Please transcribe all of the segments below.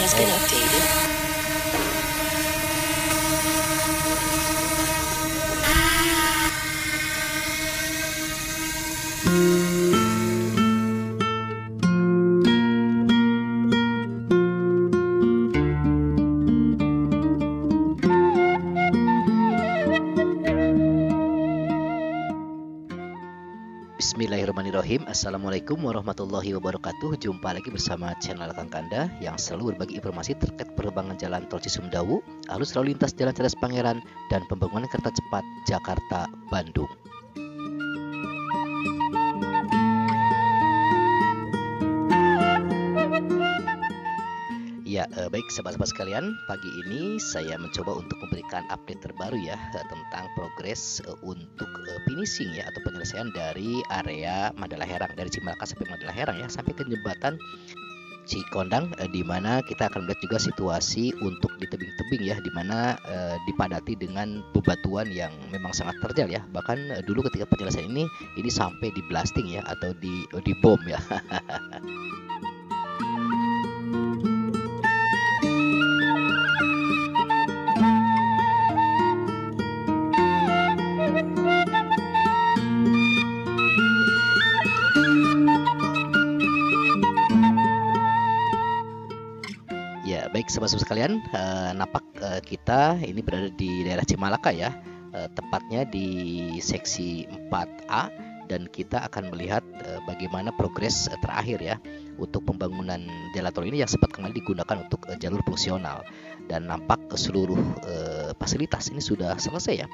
has been updated. Bismillahirrahmanirrahim. Assalamualaikum warahmatullahi wabarakatuh. Jumpa lagi bersama channel Kang Kanda yang selalu berbagi informasi terkait perkembangan jalan tol Cisumdawu, arus lalu lintas Jalan Cerdas Pangeran, dan pembangunan kereta cepat Jakarta Bandung. Ya, baik sahabat-sahabat sekalian, pagi ini saya mencoba untuk memberikan update terbaru ya tentang progres untuk finishing ya atau penyelesaian dari area Mandalaherang, dari Cimalaka sampai Mandalaherang ya, sampai ke jembatan Cikondang, di mana kita akan melihat juga situasi untuk di tebing-tebing ya, di mana dipadati dengan bebatuan yang memang sangat terjal ya. Bahkan dulu ketika penyelesaian ini sampai di blasting ya atau di bom ya. Sahabat-sahabat sekalian, napak kita ini berada di daerah Cimalaka ya, tepatnya di seksi 4A, dan kita akan melihat bagaimana progres terakhir ya untuk pembangunan jalan tol ini yang sempat kemarin digunakan untuk jalur fungsional, dan nampak seluruh fasilitas ini sudah selesai ya.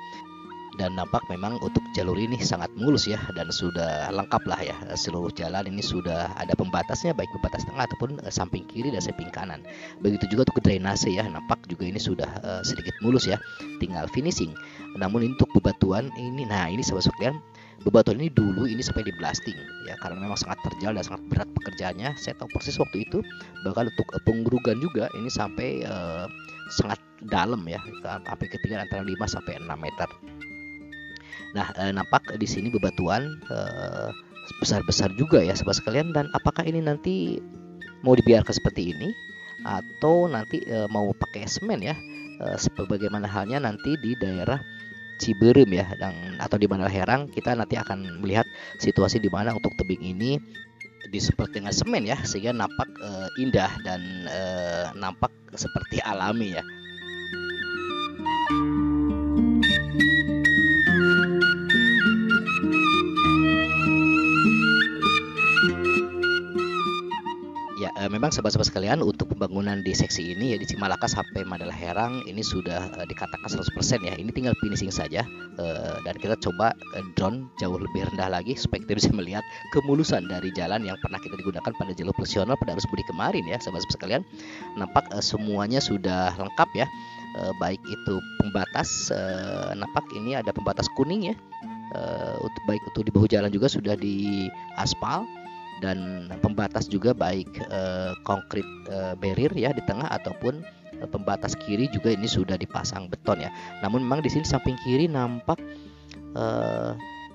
Dan nampak memang untuk jalur ini sangat mulus ya, dan sudah lengkap lah ya, seluruh jalan ini sudah ada pembatasnya, baik pembatas tengah ataupun samping kiri dan samping kanan. Begitu juga untuk drainase ya, nampak juga ini sudah sedikit mulus ya, tinggal finishing. Namun untuk bebatuan ini, nah ini sahabat sekalian, bebatuan ini dulu ini sampai di blasting ya, karena memang sangat terjal dan sangat berat pekerjaannya. Saya tahu persis waktu itu, bahkan untuk pengurugan juga ini sampai sangat dalam ya, sampai ketinggian antara 5 sampai 6 meter. Nah, nampak di sini bebatuan besar-besar juga ya sahabat sekalian. Dan apakah ini nanti mau dibiarkan seperti ini atau nanti mau pakai semen ya, sebagaimana halnya nanti di daerah Cibeureum ya, dan atau di Mandalaherang, kita nanti akan melihat situasi di mana untuk tebing ini disempet dengan semen ya, sehingga nampak indah dan nampak seperti alami ya. Memang sahabat-sahabat sekalian, untuk pembangunan di seksi ini ya, di Cimalaka sampai Mandalaherang ini sudah dikatakan 100% ya. Ini tinggal finishing saja, dan kita coba drone jauh lebih rendah lagi supaya kita bisa melihat kemulusan dari jalan yang pernah kita digunakan pada jalur fungsional pada arus mudik kemarin ya sahabat-sahabat sekalian. Nampak semuanya sudah lengkap ya, baik itu pembatas, nampak ini ada pembatas kuning ya, baik itu di bahu jalan juga sudah di aspal, dan pembatas juga baik konkrit barrier ya di tengah ataupun pembatas kiri juga ini sudah dipasang beton ya. Namun memang di sini samping kiri nampak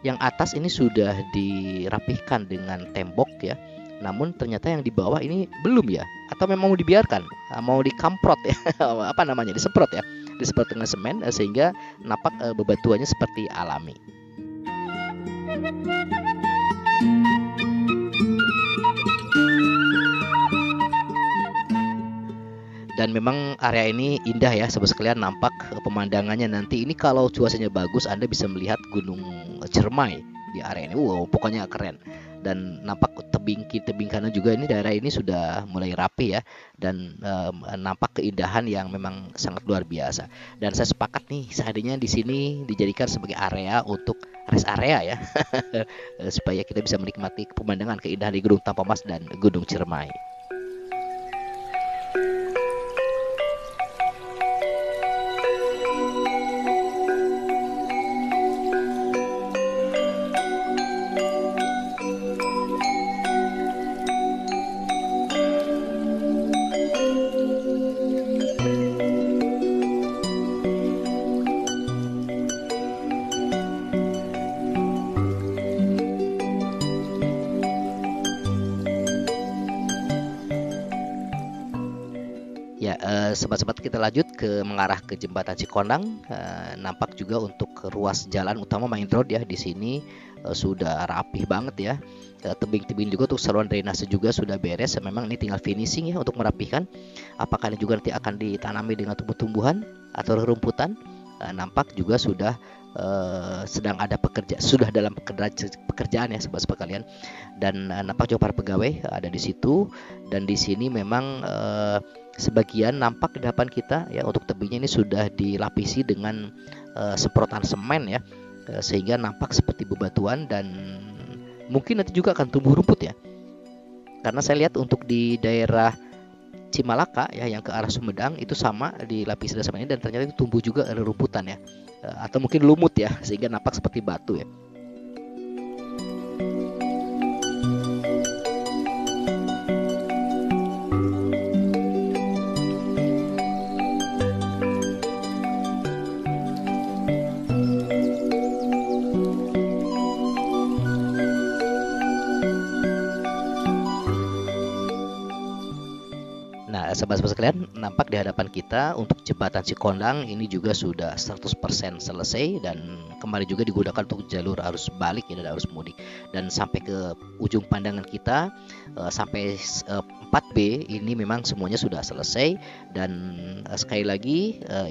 yang atas ini sudah dirapihkan dengan tembok ya. Namun ternyata yang di bawah ini belum ya, atau memang mau dibiarkan, mau dikamprot ya, apa namanya, disemprot ya, disemprot dengan semen sehingga nampak bebatuannya seperti alami. Dan memang area ini indah ya sahabat sekalian, nampak pemandangannya. Nanti ini kalau cuacanya bagus Anda bisa melihat Gunung Ciremai di area ini. Wow, pokoknya keren. Dan nampak tebing kiri tebing kanan juga ini, daerah ini sudah mulai rapi ya, dan nampak keindahan yang memang sangat luar biasa. Dan saya sepakat nih, seandainya di sini dijadikan sebagai area untuk rest area ya supaya kita bisa menikmati pemandangan keindahan di Gunung Tampamas dan Gunung Ciremai. Ya, sobat-sobat, kita lanjut ke mengarah ke jembatan Cikondang. Nampak juga untuk ruas jalan utama main road ya di sini sudah rapih banget ya. Tebing-tebing juga untuk saluran drainase juga sudah beres. Memang ini tinggal finishing ya untuk merapihkan. Apakah ini juga nanti akan ditanami dengan tumbuh-tumbuhan atau rumputan? Nampak juga sudah sedang ada pekerja, sudah dalam pekerjaan ya sobat sekalian. Dan nampak juga para pegawai ada di situ, dan di sini memang sebagian nampak di depan kita ya untuk tebingnya ini sudah dilapisi dengan semprotan semen ya, sehingga nampak seperti bebatuan dan mungkin nanti juga akan tumbuh rumput ya. Karena saya lihat untuk di daerah Cimalaka ya yang ke arah Sumedang itu sama di lapis dasar ini, dan ternyata itu tumbuh juga rumputan ya, atau mungkin lumut ya, sehingga nampak seperti batu ya. Sobat-sobat sekalian, nampak di hadapan kita untuk jembatan Cikondang ini juga sudah 100% selesai, dan kemarin juga digunakan untuk jalur arus balik ya, dan arus mudik. Dan sampai ke ujung pandangan kita sampai 4B ini memang semuanya sudah selesai, dan sekali lagi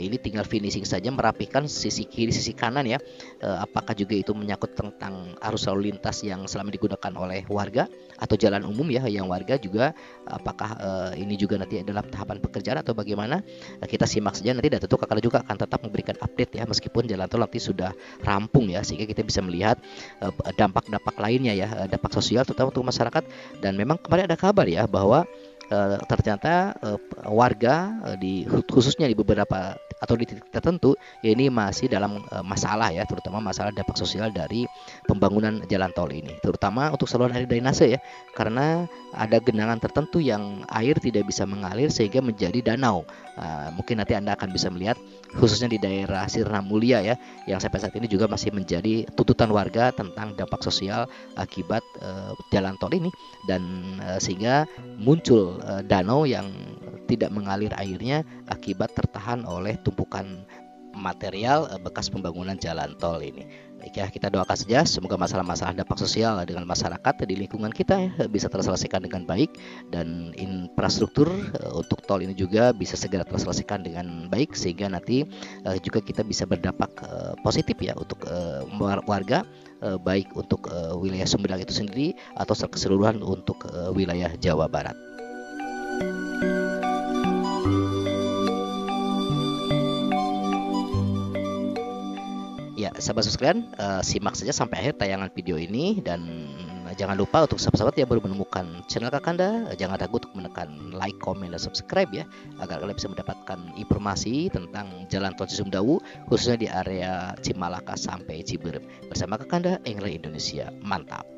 ini tinggal finishing saja merapihkan sisi kiri sisi kanan ya. Apakah juga itu menyangkut tentang arus lalu lintas yang selama digunakan oleh warga atau jalan umum ya yang warga juga, apakah ini juga nanti adalah tahapan pekerjaan atau bagaimana, kita simak saja nanti. Dan tentu Kakak juga akan tetap memberikan update ya, meskipun jalan tol nanti sudah rampung ya, sehingga kita bisa melihat dampak-dampak lainnya ya, dampak sosial terutama untuk masyarakat. Dan memang kemarin ada kabar ya bahwa ternyata warga di khususnya di beberapa atau di titik tertentu ya ini masih dalam masalah ya, terutama masalah dampak sosial dari pembangunan jalan tol ini, terutama untuk saluran air drainase ya, karena ada genangan tertentu yang air tidak bisa mengalir sehingga menjadi danau. Mungkin nanti Anda akan bisa melihat khususnya di daerah Sirna Mulia ya, yang sampai saat ini juga masih menjadi tuntutan warga tentang dampak sosial akibat jalan tol ini, dan sehingga muncul danau yang tidak mengalir airnya akibat tertahan oleh tumpukan material bekas pembangunan jalan tol ini. Ya, kita doakan saja semoga masalah-masalah dampak sosial dengan masyarakat di lingkungan kita ya, bisa terselesaikan dengan baik, dan infrastruktur untuk tol ini juga bisa segera terselesaikan dengan baik, sehingga nanti juga kita bisa berdampak positif ya untuk warga, baik untuk wilayah Sumedang itu sendiri atau keseluruhan untuk wilayah Jawa Barat. Ya, sahabat sekalian, simak saja sampai akhir tayangan video ini, dan jangan lupa untuk sahabat-sahabat yang baru menemukan channel Kang Kanda, jangan ragu untuk menekan like, komen, dan subscribe ya, agar kalian bisa mendapatkan informasi tentang jalan tol Cisumdawu khususnya di area Cimalaka sampai Cibeureum. Bersama Kang Kanda, Engler Indonesia, mantap.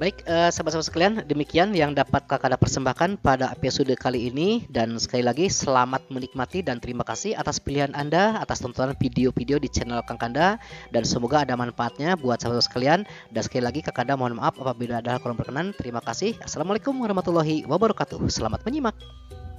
Baik, sahabat-sahabat sekalian, demikian yang dapat Kakanda persembahkan pada episode kali ini. Dan sekali lagi selamat menikmati dan terima kasih atas pilihan Anda, atas tontonan video-video di channel Kang Kanda, dan semoga ada manfaatnya buat sahabat-sahabat sekalian. Dan sekali lagi Kakanda mohon maaf apabila ada hal kurang berkenan. Terima kasih. Assalamualaikum warahmatullahi wabarakatuh. Selamat menyimak.